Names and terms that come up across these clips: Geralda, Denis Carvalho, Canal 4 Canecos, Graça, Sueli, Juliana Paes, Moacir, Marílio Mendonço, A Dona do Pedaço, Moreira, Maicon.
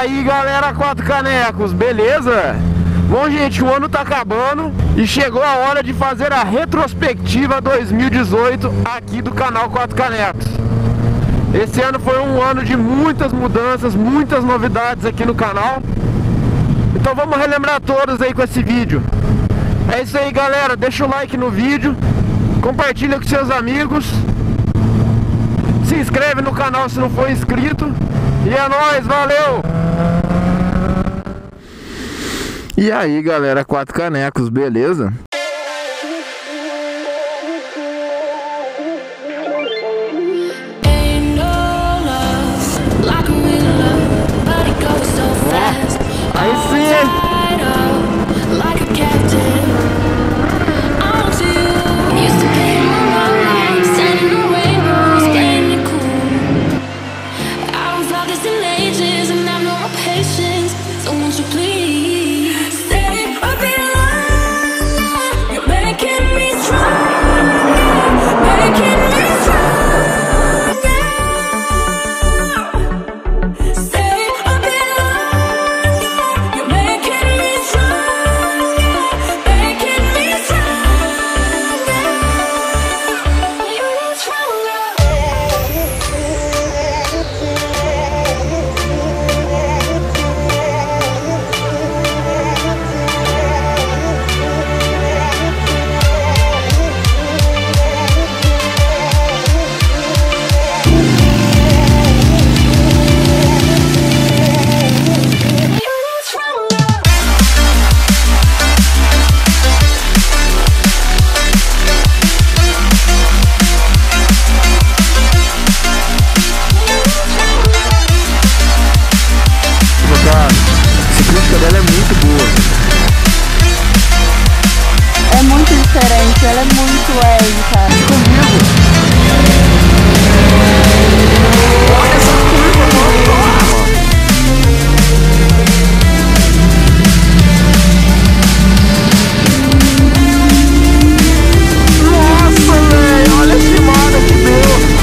aí, galera 4 Canecos, beleza? Bom, gente, o ano tá acabando e chegou a hora de fazer a retrospectiva 2018 aqui do canal 4 Canecos. Esse ano foi um ano de muitas mudanças, muitas novidades aqui no canal. Então vamos relembrar todos aí com esse vídeo. É isso aí, galera, deixa o like no vídeo, compartilha com seus amigos, se inscreve no canal se não for inscrito. E é nóis, valeu! E aí, galera, 4 Canecos, beleza? Ela é muito épica. E comigo? Olha essa curva, mano. Nossa, velho, olha a filmada que deu.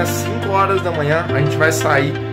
Às 5 horas da manhã a gente vai sair